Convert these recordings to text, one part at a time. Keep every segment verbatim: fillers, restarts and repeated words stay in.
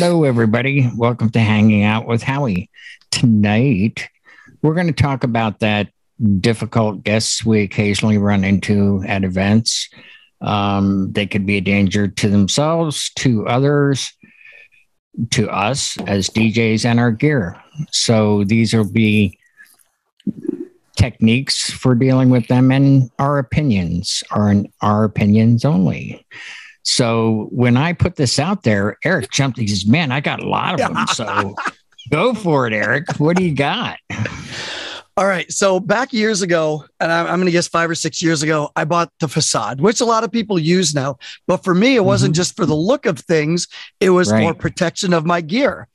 Hello, everybody. Welcome to Hanging Out with Howie. Tonight, we're going to talk about that difficult guests we occasionally run into at events. Um, they could be a danger to themselves, to others, to us as D Js and our gear. So these will be techniques for dealing with them and our opinions, or in our opinions only. So when I put this out there, Eric jumped and says, man, I got a lot of them. So go for it, Eric. What do you got? All right. So back years ago, and I'm going to guess five or six years ago, I bought the Facade, which a lot of people use now. But for me, it wasn't mm-hmm. just for the look of things. It was right. for protection of my gear.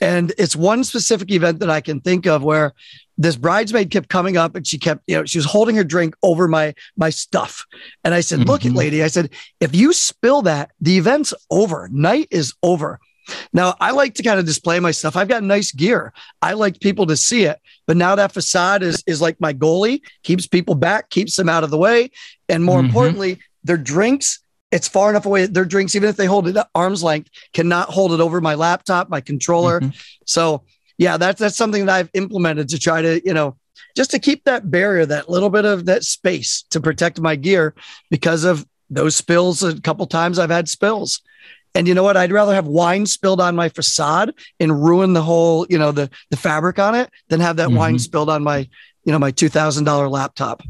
And it's one specific event that I can think of where this bridesmaid kept coming up and she kept, you know, she was holding her drink over my, my stuff. And I said, mm-hmm. look, lady, I said, if you spill that, the event's over. Night is over. Now, I like to kind of display my stuff. I've got nice gear. I like people to see it. But now that Facade is, is like my goalie, keeps people back, keeps them out of the way. And more mm-hmm. importantly, their drinks, it's far enough away. Their drinks, even if they hold it at arm's length, cannot hold it over my laptop, my controller. Mm-hmm. So yeah, that's that's something that I've implemented to try to, you know, just to keep that barrier, that little bit of that space to protect my gear because of those spills. A couple times I've had spills. And you know what? I'd rather have wine spilled on my Facade and ruin the whole, you know, the, the fabric on it than have that mm-hmm. wine spilled on my, you know, my two thousand dollar laptop.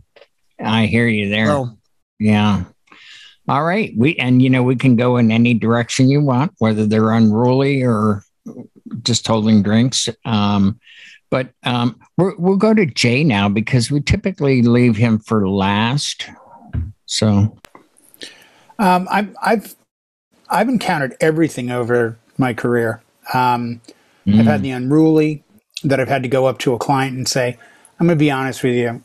I hear you there. So, yeah. All right. We, and you know, we can go in any direction you want, whether they're unruly or just holding drinks. Um, but um, we're, we'll go to Jay now because we typically leave him for last. So um, I've, I've, I've encountered everything over my career. Um, mm. I've had the unruly that I've had to go up to a client and say, I'm going to be honest with you.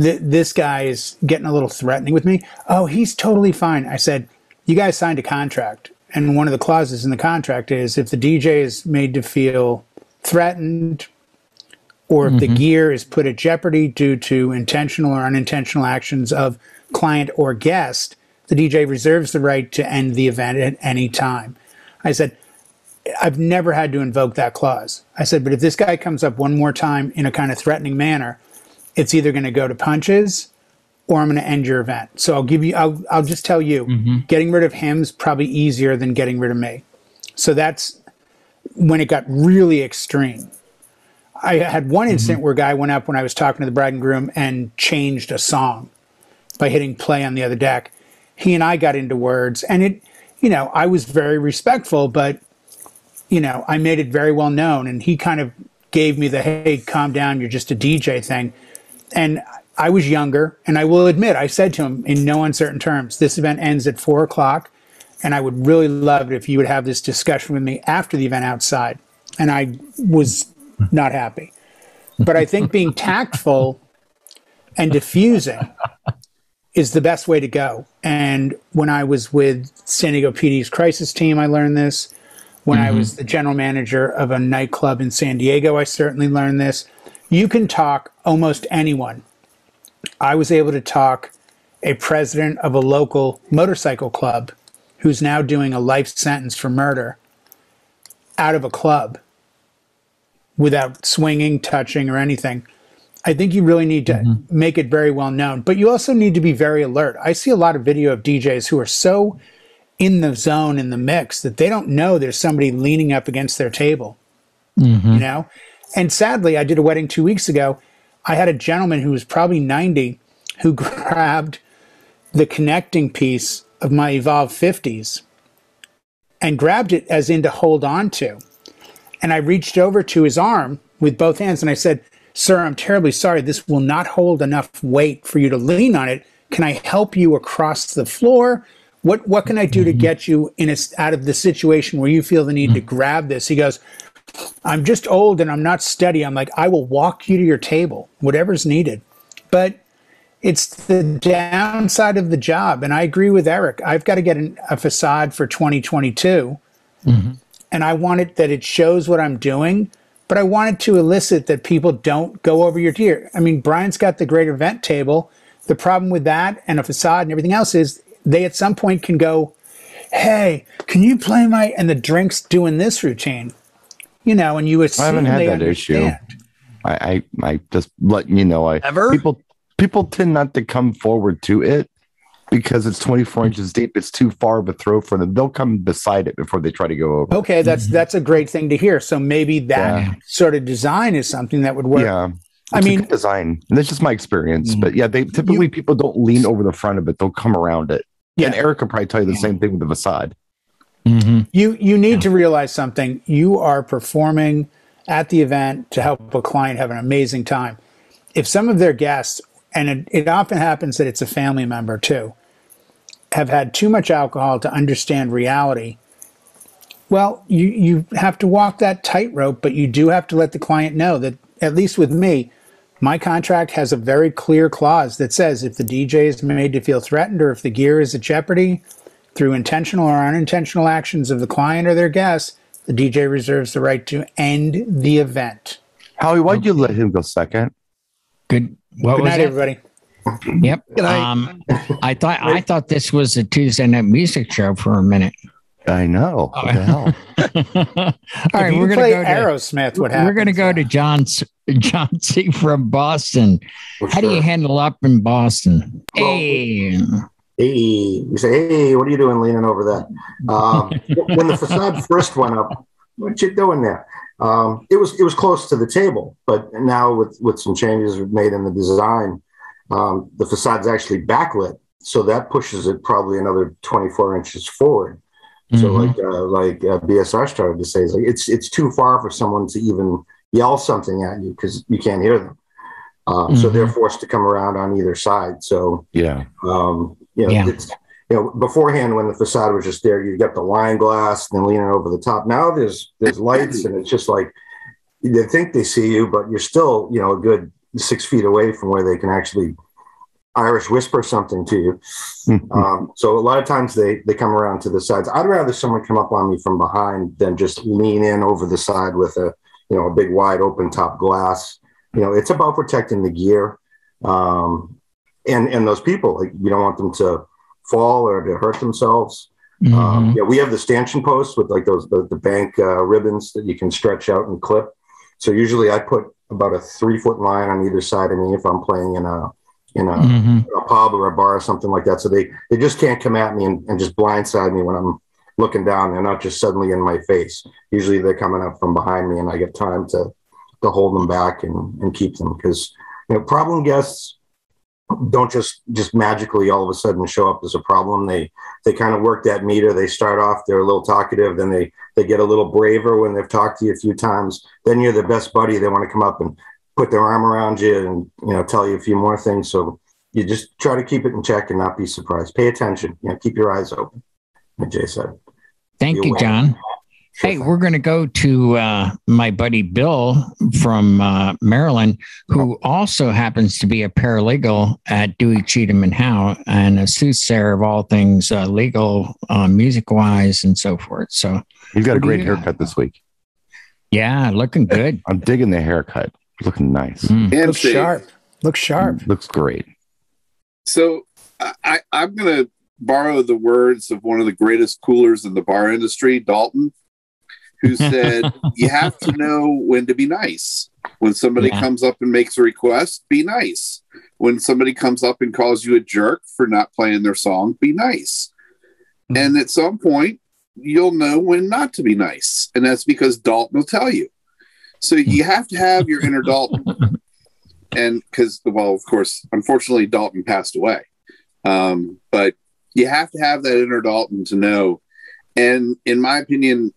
Th- this guy is getting a little threatening with me. Oh, he's totally fine. I said, you guys signed a contract. And one of the clauses in the contract is if the D J is made to feel threatened or if mm-hmm. the gear is put at jeopardy due to intentional or unintentional actions of client or guest, the D J reserves the right to end the event at any time. I said, I've never had to invoke that clause. I said, but if this guy comes up one more time in a kind of threatening manner, it's either going to go to punches or I'm going to end your event. So I'll give you, I'll, I'll just tell you, mm-hmm. getting rid of him is probably easier than getting rid of me. So that's when it got really extreme. I had one mm-hmm. incident where a guy went up when I was talking to the bride and groom and changed a song by hitting play on the other deck. He and I got into words and it, you know, I was very respectful, but you know, I made it very well known and he kind of gave me the, hey, calm down. You're just a D J thing. And I was younger and I will admit, I said to him in no uncertain terms, this event ends at four o'clock and I would really love it if you would have this discussion with me after the event outside. And I was not happy, but I think being tactful and diffusing is the best way to go. And when I was with San Diego P D's crisis team, I learned this. When mm-hmm. I was the general manager of a nightclub in San Diego, I certainly learned this. You can talk almost anyone. I was able to talk a president of a local motorcycle club who's now doing a life sentence for murder out of a club without swinging, touching, or anything. I think you really need to mm-hmm. make it very well known, but you also need to be very alert. I see a lot of video of D Js who are so in the zone, in the mix, that they don't know there's somebody leaning up against their table, mm-hmm. you know? And sadly, I did a wedding two weeks ago. I had a gentleman who was probably ninety who grabbed the connecting piece of my Evolve fifties and grabbed it as in to hold on to. And I reached over to his arm with both hands and I said, sir, I'm terribly sorry. This will not hold enough weight for you to lean on it. Can I help you across the floor? What what can I do to get you in a, out of the situation where you feel the need to grab this? He goes, I'm just old and I'm not steady. I'm like, I will walk you to your table, whatever's needed. But it's the downside of the job. And I agree with Eric. I've got to get an, a Facade for twenty twenty-two. Mm-hmm. And I want it that it shows what I'm doing. But I wanted to elicit that people don't go over your gear. I mean, Brian's got the great event table. The problem with that and a Facade and everything else is they at some point can go, hey, can you play my, and the drink's doing this routine, you know, and you assume I haven't had that understand. Issue. I, I, I just let you know, I ever people people tend not to come forward to it because it's twenty-four inches deep. It's too far of a throw for them. They'll come beside it before they try to go over. Okay, that's mm-hmm. that's a great thing to hear. So maybe that yeah. sort of design is something that would work. Yeah, I it's mean, a good design. And that's just my experience. Mm-hmm. But yeah, they typically you, people don't lean over the front of it. They'll come around it. Yeah. And Eric could probably tell you the yeah. same thing with the facade. Mm-hmm. You you need yeah. to realize something. You are performing at the event to help a client have an amazing time. If some of their guests, and it, it often happens that it's a family member too, have had too much alcohol to understand reality, well, you, you have to walk that tightrope, but you do have to let the client know that, at least with me, my contract has a very clear clause that says if the D J is made to feel threatened or if the gear is at jeopardy through intentional or unintentional actions of the client or their guests, the D J reserves the right to end the event. Howie, why'd you let him go second? Good. What Good was night, that? Everybody. Yep. Good night. Um, I thought I thought this was a Tuesday night music show for a minute. I know. Oh. What the hell? All if right, we're going to go to Aerosmith. What happens? We're going to go to John John C from Boston. For How sure. do you handle up in Boston? Well, hey. Hey, you say, hey, what are you doing leaning over that? Um, when the facade first went up, what you doing there? Um, it was it was close to the table, but now with, with some changes we've made in the design, um, the facade's actually backlit, so that pushes it probably another twenty-four inches forward. So mm-hmm. like uh, like uh, B S R started to say, it's like it's it's too far for someone to even yell something at you because you can't hear them. Uh, mm-hmm. So they're forced to come around on either side. So yeah. Um, You know, yeah. it's, you know, beforehand when the facade was just there, you got the wine glass and then leaning over the top. Now there's there's lights and it's just like they think they see you, but you're still, you know, a good six feet away from where they can actually Irish whisper something to you. Mm-hmm. Um, so a lot of times they they come around to the sides. I'd rather someone come up on me from behind than just lean in over the side with a you know a big wide open top glass. You know, it's about protecting the gear. Um, And and those people, like, you don't want them to fall or to hurt themselves. Mm-hmm. Um, yeah, we have the stanchion posts with like those the, the bank uh, ribbons that you can stretch out and clip. So usually I put about a three foot line on either side of me if I'm playing in a in a, mm-hmm. a pub or a bar or something like that. So they, they just can't come at me and, and just blindside me when I'm looking down. They're not just suddenly in my face. Usually they're coming up from behind me, and I get time to to hold them back and, and keep them because you know problem guests don't just, just magically all of a sudden show up as a problem. They they kind of work that meter. They start off, they're a little talkative, then they, they get a little braver when they've talked to you a few times. Then you're their best buddy. They want to come up and put their arm around you and you know tell you a few more things. So you just try to keep it in check and not be surprised. Pay attention. You know, keep your eyes open, like Jay said. Thank you, you John. Sure hey, thing. We're going to go to uh, my buddy Bill from uh, Maryland, who also happens to be a paralegal at Dewey Cheatham and Howe and a soothsayer of all things uh, legal, uh, music-wise, and so forth. So you've got a great haircut got? this week. Yeah, looking good. I'm digging the haircut. Looking nice. Mm. And looks safe. sharp. Looks sharp. Looks great. So I, I'm going to borrow the words of one of the greatest coolers in the bar industry, Dalton, who said, you have to know when to be nice. When somebody yeah. comes up and makes a request, be nice. When somebody comes up and calls you a jerk for not playing their song, be nice. Mm-hmm. And at some point, you'll know when not to be nice. And that's because Dalton will tell you. So you have to have your inner Dalton. And because, well, of course, unfortunately, Dalton passed away. Um, but you have to have that inner Dalton to know. And in my opinion,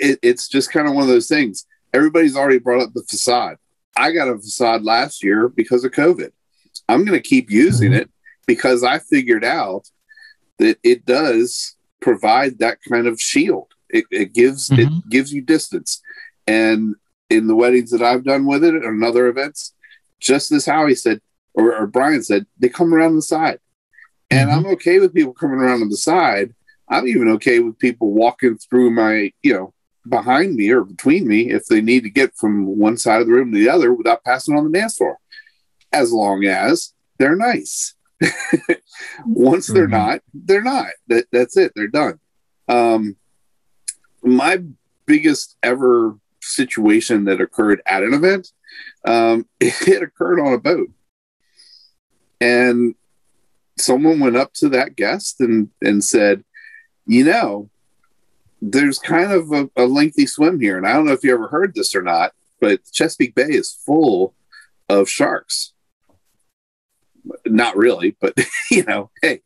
It, it's just kind of one of those things. Everybody's already brought up the facade. I got a facade last year because of COVID. I'm going to keep using it because I figured out that it does provide that kind of shield. It, it gives mm-hmm. it gives you distance. And in the weddings that I've done with it and other events, just as Howie said, or, or Brian said, they come around the side. And mm-hmm. I'm okay with people coming around on the side. I'm even okay with people walking through my, you know, behind me or between me if they need to get from one side of the room to the other without passing on the dance floor, as long as they're nice. Once mm-hmm. they're not, they're not. That, that's it. They're done. Um, my biggest ever situation that occurred at an event, um, it occurred on a boat. And someone went up to that guest and, and said, you know, there's kind of a, a lengthy swim here. And I don't know if you ever heard this or not, but Chesapeake Bay is full of sharks. Not really, but, you know, hey,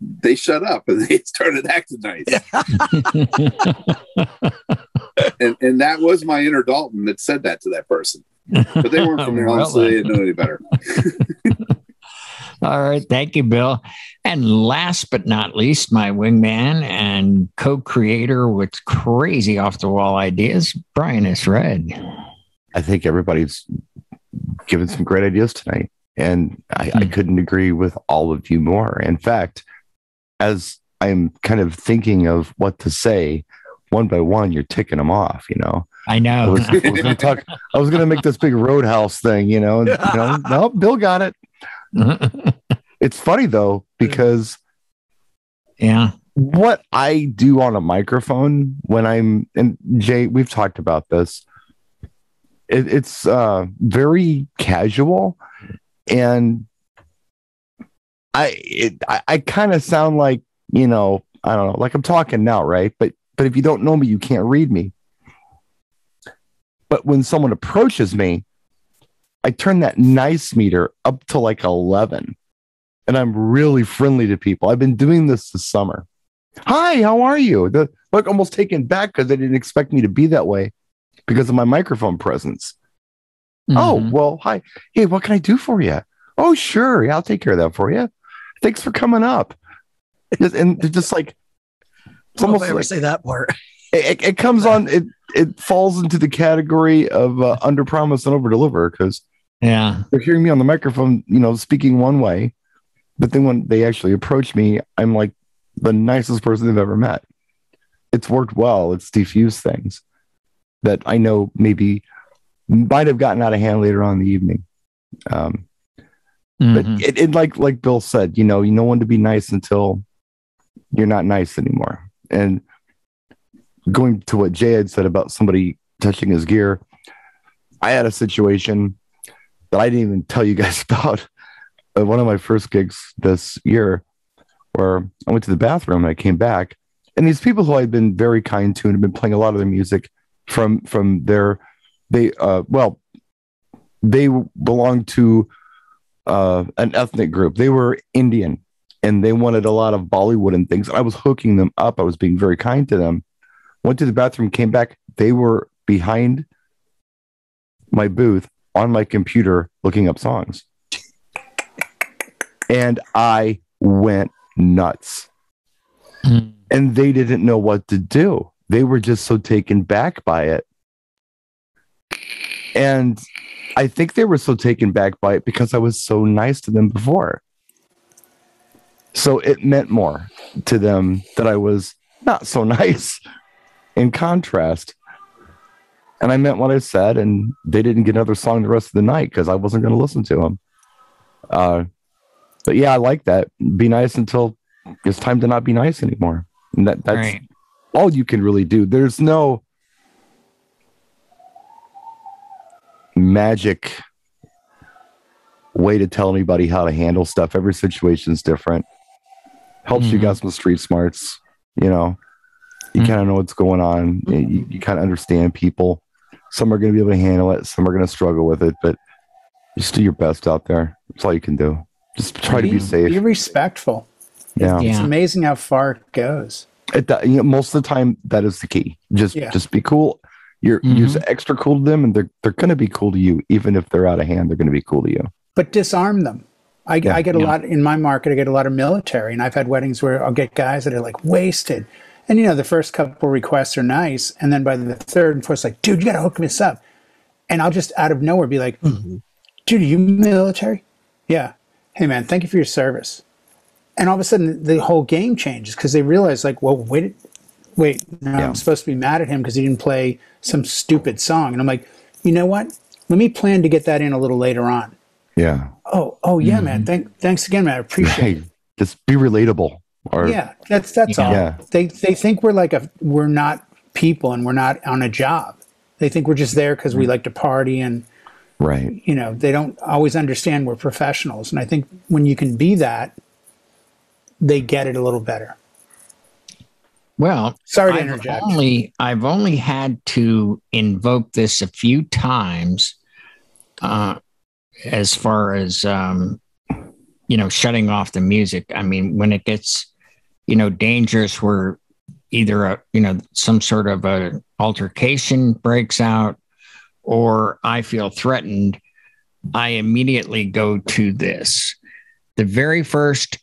they shut up and they started acting nice. and, and that was my inner Dalton that said that to that person. But they weren't from the home, so they didn't know any better. All right. Thank you, Bill. And last but not least, my wingman and co-creator with crazy off-the-wall ideas, Brian S. Red. I think everybody's given some great ideas tonight, and I, mm-hmm. I couldn't agree with all of you more. In fact, as I'm kind of thinking of what to say, one by one, you're ticking them off, you know? I know. I was, I was gonna talk, I was gonna make this big Roadhouse thing, you know? And, you know, no, Bill got it. It's funny though, because yeah, what I do on a microphone when I'm, and Jay, we've talked about this, it, it's uh very casual, and I it, I, I kind of sound like, you know, I don't know, like I'm talking now, right? But but if you don't know me, you can't read me. But when someone approaches me, I turn that nice meter up to like eleven, and I'm really friendly to people. I've been doing this this summer. Hi, how are you? The, like almost taken back because they didn't expect me to be that way because of my microphone presence. Mm-hmm. Oh, well, hi. Hey, what can I do for you? Oh, sure. Yeah, I'll take care of that for you. Thanks for coming up. And they're just like, it's almost, I don't ever say that part. It, it comes on, it, it falls into the category of uh, under promise and over deliver, because yeah, they're hearing me on the microphone, you know, speaking one way, but then when they actually approach me, I'm like the nicest person they've ever met. It's worked well. It's diffused things that I know maybe might have gotten out of hand later on in the evening. Um, mm-hmm. But it, it like like Bill said, you know, you know when to be nice until you're not nice anymore. And going to what Jay had said about somebody touching his gear, I had a situation that I didn't even tell you guys about at one of my first gigs this year, where I went to the bathroom and I came back, and these people who I'd been very kind to and had been playing a lot of their music from from their they uh well they belonged to uh an ethnic group. They were Indian and they wanted a lot of Bollywood and things. I was hooking them up. I was being very kind to them. Went to the bathroom, came back. They were behind my booth on my computer looking up songs. And I went nuts. Mm. And they didn't know what to do. They were just so taken back by it. And I think they were so taken back by it because I was so nice to them before. So it meant more to them that I was not so nice. In contrast, and I meant what I said, and they didn't get another song the rest of the night because I wasn't going to listen to them. Uh, but yeah, I like that. Be nice until it's time to not be nice anymore. And that, that's right. All you can really do. There's no magic way to tell anybody how to handle stuff. Every situation is different. Helps mm-hmm. you got some street smarts, you know. You kind of know what's going on. You, you kind of understand people. Some are going to be able to handle it. Some are going to struggle with it. But just do your best out there. That's all you can do. Just try be, to be safe. Be respectful. Yeah, it's amazing how far it goes. It, you know, most of the time, that is the key. Just, yeah. just be cool. You're, mm-hmm. you're extra cool to them, and they're they're going to be cool to you, even if they're out of hand. They're going to be cool to you. But disarm them. I, yeah, I get a yeah. lot in my market. I get a lot of military, and I've had weddings where I'll get guys that are like wasted. And, you know, the first couple requests are nice. And then by the third and fourth, it's like, dude, you got to hook this up. And I'll just out of nowhere be like, mm-hmm. dude, are you military? Yeah. Hey, man, thank you for your service. And all of a sudden, the whole game changes because they realize like, well, wait, wait, no, yeah. I'm supposed to be mad at him because he didn't play some stupid song. And I'm like, you know what? Let me plan to get that in a little later on. Yeah. Oh, oh, yeah, mm-hmm. man. Thank, thanks again, man. I appreciate right. it. Just be relatable. Or, yeah, that's that's all. Yeah. They they think we're like a we're not people and we're not on a job. They think we're just there because we like to party and right. You know, they don't always understand we're professionals. And I think when you can be that, they get it a little better. Well, sorry to I've interject. Only, I've only had to invoke this a few times, uh, as far as um, you know, shutting off the music. I mean, when it gets, you know, dangerous, we're either a, you know, some sort of a altercation breaks out, or I feel threatened. I immediately go to this. The very first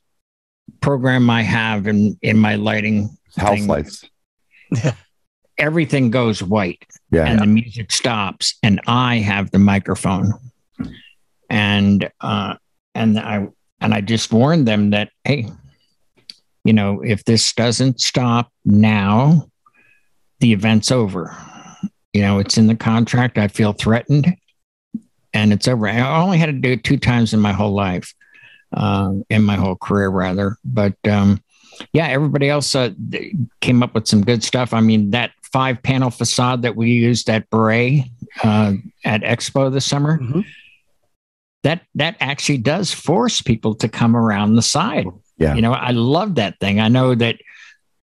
program I have in in my lighting. House thing. Lights. Everything goes white, yeah, and yeah. the music stops, and I have the microphone, and uh, and I and I just warned them that, hey, you know, if this doesn't stop now, the event's over. You know, it's in the contract. I feel threatened, and it's over. I only had to do it two times in my whole life, uh, in my whole career, rather, but. Um, Yeah, everybody else uh, came up with some good stuff. I mean, that five panel facade that we used at Beret uh, at Expo this summer, mm-hmm. that that actually does force people to come around the side. Yeah, you know, I love that thing. I know that,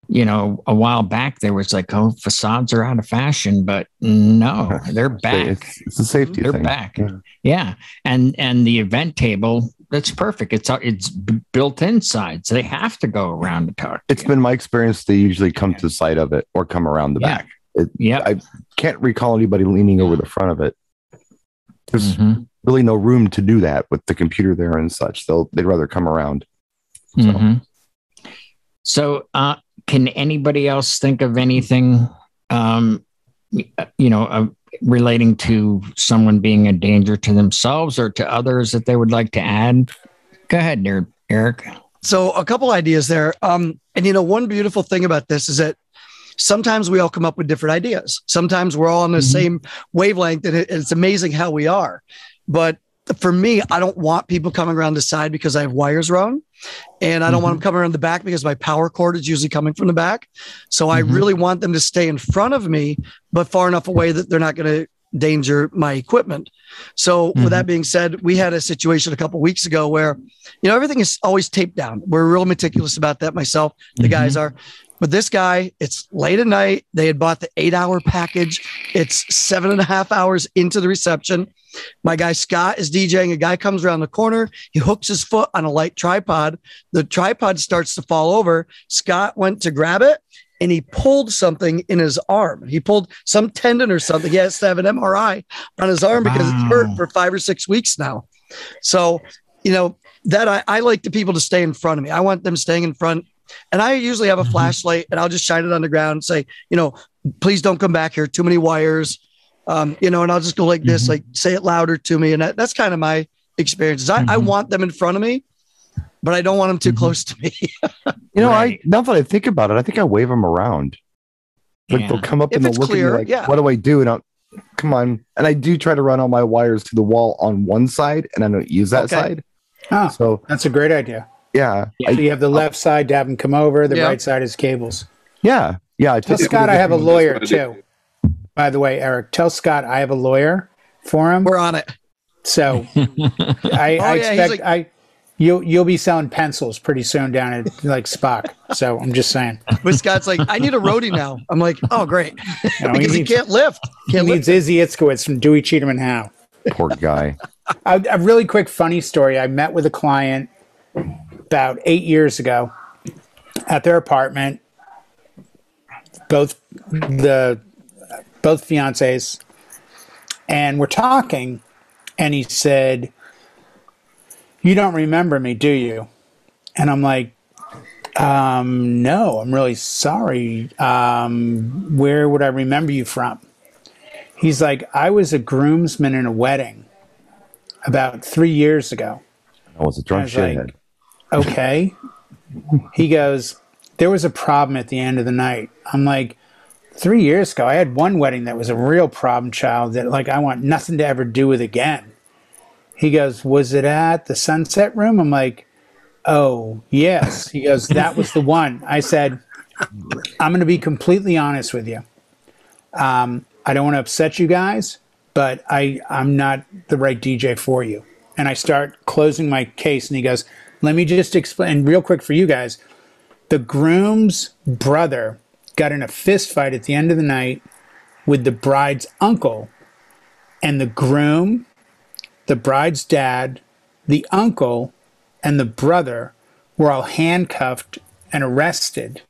you know, a while back there was like, oh, facades are out of fashion, but no, they're back. It's, it's a safety they're thing. They're back. Yeah. yeah, and and the event table. That's perfect. It's it's built inside, so they have to go around to talk. It's been my experience. They usually come yeah. to the side of it or come around the yeah. back. Yeah, I can't recall anybody leaning over the front of it. There's mm-hmm. really no room to do that with the computer there and such. They'll they'd rather come around. So, mm-hmm. so uh, can anybody else think of anything, um, you know, uh, relating to someone being a danger to themselves or to others that they would like to add? Go ahead, Eric. So a couple ideas there. Um, and, you know, one beautiful thing about this is that sometimes we all come up with different ideas. Sometimes we're all on the mm-hmm. same wavelength, and it, it's amazing how we are. But for me, I don't want people coming around the side because I have wires wrong. And I don't mm-hmm. want them coming around the back because my power cord is usually coming from the back. So mm-hmm. I really want them to stay in front of me, but far enough away that they're not going to endanger my equipment. So mm-hmm. with that being said, we had a situation a couple of weeks ago where, you know, everything is always taped down. We're real meticulous about that. Myself, the mm-hmm. guys are, but this guy, it's late at night. They had bought the eight hour package. It's seven and a half hours into the reception. My guy Scott is DJing. A guy comes around the corner. He hooks his foot on a light tripod. The tripod starts to fall over. Scott went to grab it, and he pulled something in his arm. He pulled some tendon or something. He has to have an M R I on his arm because wow. it's hurt for five or six weeks now. So, you know, that I, I like the people to stay in front of me. I want them staying in front. And I usually have a mm-hmm. flashlight, and I'll just shine it on the ground and say, you know, please don't come back here. Too many wires. Um, you know, and I'll just go like this, mm-hmm. like say it louder to me. And that, that's kind of my experience. I, mm-hmm. I want them in front of me, but I don't want them too mm-hmm. close to me. You know, right. I, now that I think about it, I think I wave them around. Like yeah. they'll come up if and they'll look clear, at me like, yeah. what do I do? And I'll, come on. And I do try to run all my wires to the wall on one side, and I don't use that okay. side. Oh, so that's a great idea. Yeah. yeah. So you have the left I'll, side to have them come over. The yeah. right side is cables. Yeah. Yeah. Tell Scott, I have a lawyer too. By the way, Eric, tell Scott I have a lawyer for him. We're on it. So I, oh, I yeah, expect like, I you'll you'll be selling pencils pretty soon down at like Spock. So I'm just saying. But Scott's like, I need a roadie now. I'm like, oh great, no, because he, needs, he can't lift. Can't he lift. Needs Izzy Itzkowicz from Dewey Cheatham and Howe. Poor guy. a, a really quick funny story. I met with a client about eight years ago at their apartment. Both the both fiancés, and we're talking, and he said, you don't remember me, do you? And I'm like, um, no, I'm really sorry. Um, where would I remember you from? He's like, I was a groomsman in a wedding about three years ago. I was a drunk shithead. Like, okay. He goes, there was a problem at the end of the night. I'm like, Three years ago, I had one wedding that was a real problem child that, like, I want nothing to ever do with again. He goes, was it at the Sunset Room? I'm like, oh, yes. He goes, that was the one. I said, I'm going to be completely honest with you. Um, I don't want to upset you guys, but I, I'm not the right D J for you. And I start closing my case, and he goes, let me just explain real quick for you guys. The groom's brother got in a fist fight at the end of the night with the bride's uncle, and the groom, the bride's dad, the uncle, and the brother were all handcuffed and arrested.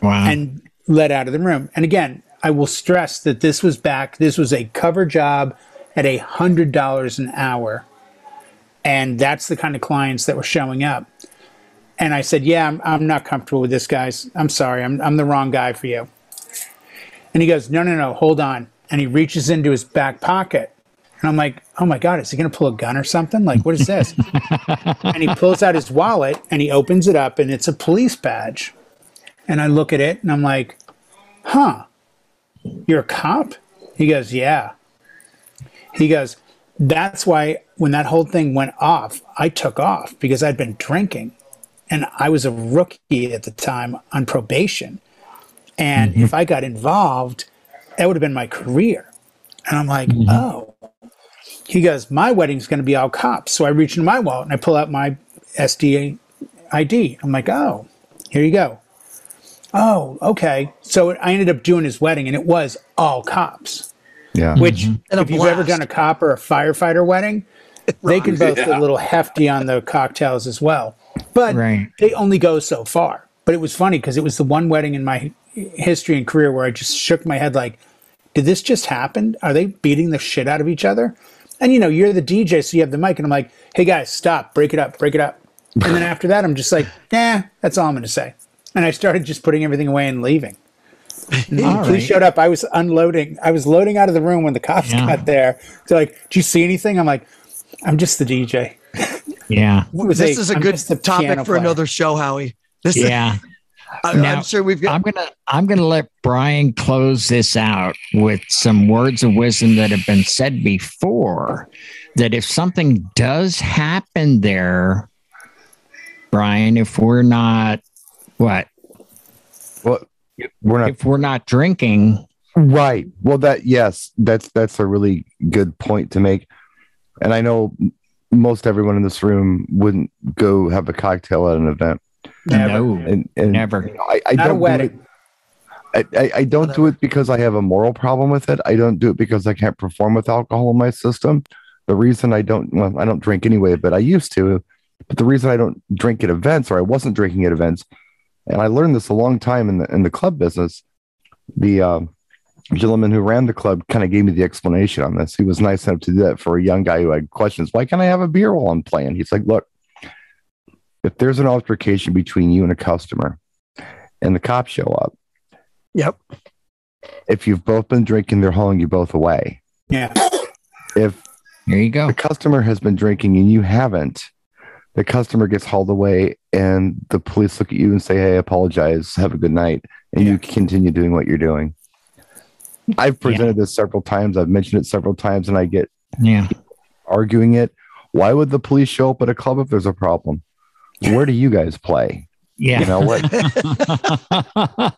Wow. And led out of the room. And again, I will stress that this was back, this was a cover job at a hundred dollars an hour. And that's the kind of clients that were showing up. And I said, yeah, I'm, I'm not comfortable with this, guys. I'm sorry. I'm, I'm the wrong guy for you. And he goes, no, no, no, hold on. And he reaches into his back pocket. And I'm like, oh, my God, is he going to pull a gun or something? Like, what is this? And he pulls out his wallet, and he opens it up, and it's a police badge. And I look at it, and I'm like, huh, you're a cop? He goes, yeah. He goes, that's why when that whole thing went off, I took off because I'd been drinking. And I was a rookie at the time on probation. And mm-hmm. if I got involved, that would have been my career. And I'm like, mm-hmm. oh. He goes, my wedding's going to be all cops. So I reach into my wallet and I pull out my S D A I D. I'm like, oh, here you go. Oh, okay. So I ended up doing his wedding, and it was all cops. Yeah. Which, mm-hmm. if you've blast. ever done a cop or a firefighter wedding, they can both yeah. get a little hefty on the cocktails as well. But right. they only go so far. But it was funny because it was the one wedding in my history and career where I just shook my head like, did this just happen? Are they beating the shit out of each other? And, you know, you're the D J, so you have the mic. And I'm like, hey, guys, stop. Break it up. Break it up. And then after that, I'm just like, nah, that's all I'm going to say. And I started just putting everything away and leaving. And all right. He showed up. I was unloading. I was loading out of the room when the cops yeah. got there. They're like, do you see anything? I'm like, I'm just the D J. Yeah. This a, is a I'm good topic for player. another show, Howie. This yeah. Is, I'm, now, I'm sure we've got. I'm gonna. I'm gonna let Brian close this out with some words of wisdom that have been said before. That if something does happen there, Brian, if we're not what, well, we're not, if we're not drinking, right? Well, that yes, that's that's a really good point to make, and I know. Most everyone in this room wouldn't go have a cocktail at an event. Never. And, and, Never. You know, I, I Not don't a wedding. Do it, I, I don't do it because I have a moral problem with it. I don't do it because I can't perform with alcohol in my system. The reason I don't, well, I don't drink anyway, but I used to. But the reason I don't drink at events, or I wasn't drinking at events, and I learned this a long time in the in the club business. The uh, gentleman who ran the club kind of gave me the explanation on this. He was nice enough to do that for a young guy who had questions. Why can't I have a beer while I'm playing? He's like, look, if there's an altercation between you and a customer and the cops show up. Yep. If you've both been drinking, they're hauling you both away. Yeah. If there you go. The customer has been drinking and you haven't, the customer gets hauled away and the police look at you and say, hey, I apologize. Have a good night. And yeah. you continue doing what you're doing. I've presented yeah. this several times. I've mentioned it several times, and I get yeah. arguing it. Why would the police show up at a club if there's a problem? Where do you guys play? Yeah, you know what?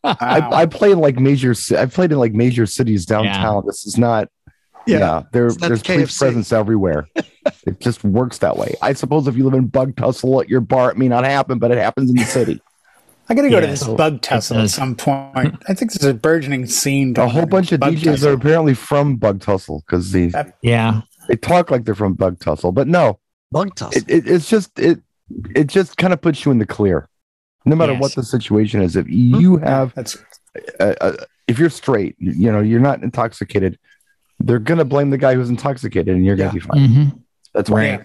I, I play in like major. I played in like major cities downtown. Yeah. This is not. Yeah, yeah there, not there's the police presence everywhere. It just works that way. I suppose if you live in Bug Tussle at your bar, it may not happen, but it happens in the city. I got to go yeah, to this so Bug Tussle at some point. I think there's a burgeoning scene. A whole bunch of D Js tussle. are apparently from Bug Tussle because they, yeah. they talk like they're from Bug Tussle, but no. Bug Tussle. It, it, it's just, it it just kind of puts you in the clear. No matter yes. what the situation is, if you have, That's, uh, uh, if you're straight, you know, you're not intoxicated, they're going to blame the guy who's intoxicated and you're yeah. going to be fine. Mm-hmm. That's right.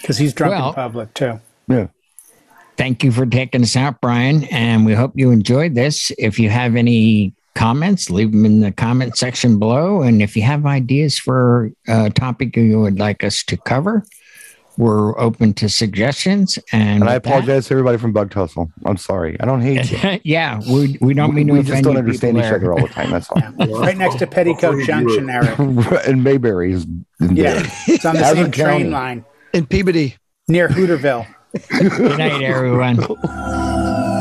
Because he's drunk well, in public too. Yeah. Thank you for taking us out, Brian, and we hope you enjoyed this. If you have any comments, leave them in the comment section below. And if you have ideas for a topic you would like us to cover, we're open to suggestions. And, and I apologize that, to everybody from Bug Tussle. I'm sorry. I don't hate you. yeah, we, we don't mean we, we to offend you. We just don't understand each other all the time. That's all. Right next to Petticoat Junction, Eric. And Mayberry is in yeah, it's on the Hazard same train County. line. In Peabody. Near Hooterville. Good night, everyone.